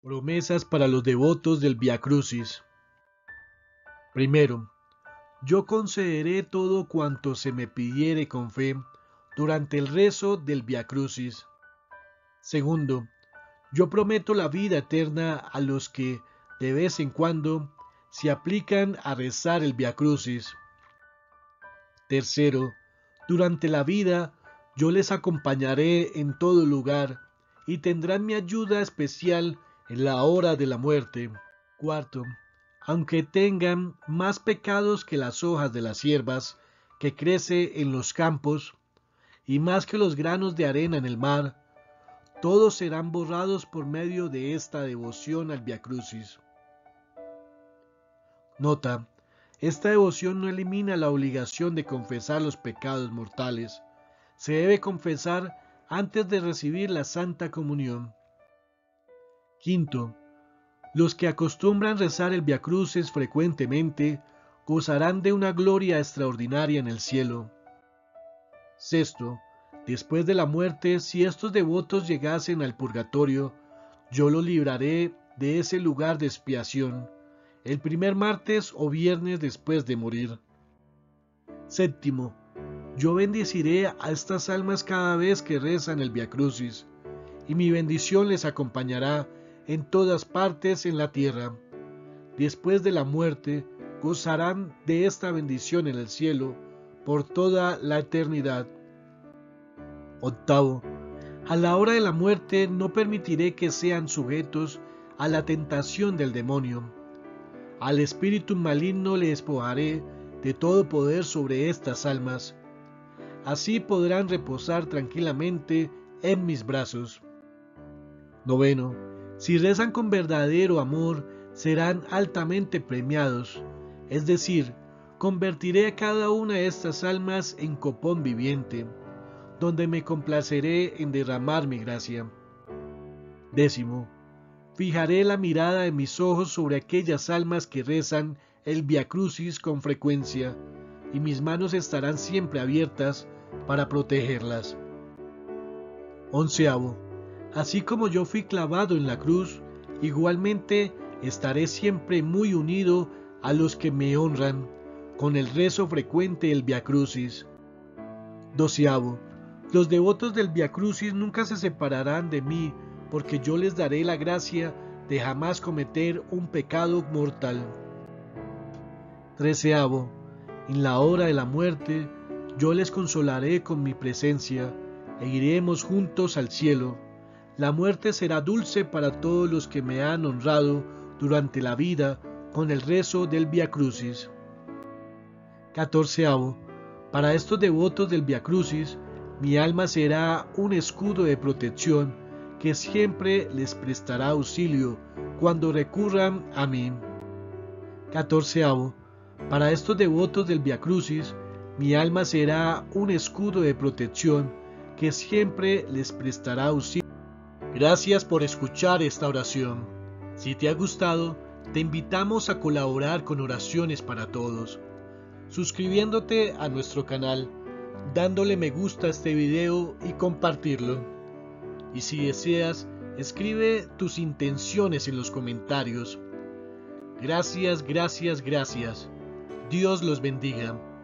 Promesas para los devotos del Vía Crucis. Primero, yo concederé todo cuanto se me pidiere con fe durante el rezo del Vía Crucis. Segundo, yo prometo la vida eterna a los que, de vez en cuando, se aplican a rezar el Vía Crucis. Tercero, durante la vida yo les acompañaré en todo lugar y tendrán mi ayuda especial en la hora de la muerte. Cuarto, aunque tengan más pecados que las hojas de las hierbas que crece en los campos, y más que los granos de arena en el mar, todos serán borrados por medio de esta devoción al Vía Crucis. Nota: esta devoción no elimina la obligación de confesar los pecados mortales. Se debe confesar antes de recibir la Santa Comunión. Quinto, los que acostumbran rezar el Vía Crucis frecuentemente gozarán de una gloria extraordinaria en el cielo. Sexto, después de la muerte, si estos devotos llegasen al purgatorio, yo los libraré de ese lugar de expiación, el primer martes o viernes después de morir. Séptimo, yo bendeciré a estas almas cada vez que rezan el Vía Crucis, y mi bendición les acompañará en todas partes en la tierra. Después de la muerte, gozarán de esta bendición en el cielo por toda la eternidad. Octavo, a la hora de la muerte no permitiré que sean sujetos a la tentación del demonio. Al espíritu maligno le despojaré de todo poder sobre estas almas. Así podrán reposar tranquilamente en mis brazos. Noveno, si rezan con verdadero amor, serán altamente premiados, es decir, convertiré a cada una de estas almas en copón viviente, donde me complaceré en derramar mi gracia. Décimo, fijaré la mirada de mis ojos sobre aquellas almas que rezan el Vía Crucis con frecuencia, y mis manos estarán siempre abiertas para protegerlas. Onceavo, así como yo fui clavado en la cruz, igualmente estaré siempre muy unido a los que me honran, con el rezo frecuente del Vía Crucis. Doceavo, los devotos del Vía Crucis nunca se separarán de mí, porque yo les daré la gracia de jamás cometer un pecado mortal. Treceavo, en la hora de la muerte, yo les consolaré con mi presencia, e iremos juntos al cielo. La muerte será dulce para todos los que me han honrado durante la vida con el rezo del Vía Crucis. Catorceavo, para estos devotos del Vía Crucis, mi alma será un escudo de protección que siempre les prestará auxilio cuando recurran a mí. Catorceavo, para estos devotos del Vía Crucis, mi alma será un escudo de protección que siempre les prestará auxilio. Gracias por escuchar esta oración. Si te ha gustado, te invitamos a colaborar con Oraciones para Todos, suscribiéndote a nuestro canal, dándole me gusta a este video y compartirlo. Y si deseas, escribe tus intenciones en los comentarios. Gracias. Dios los bendiga.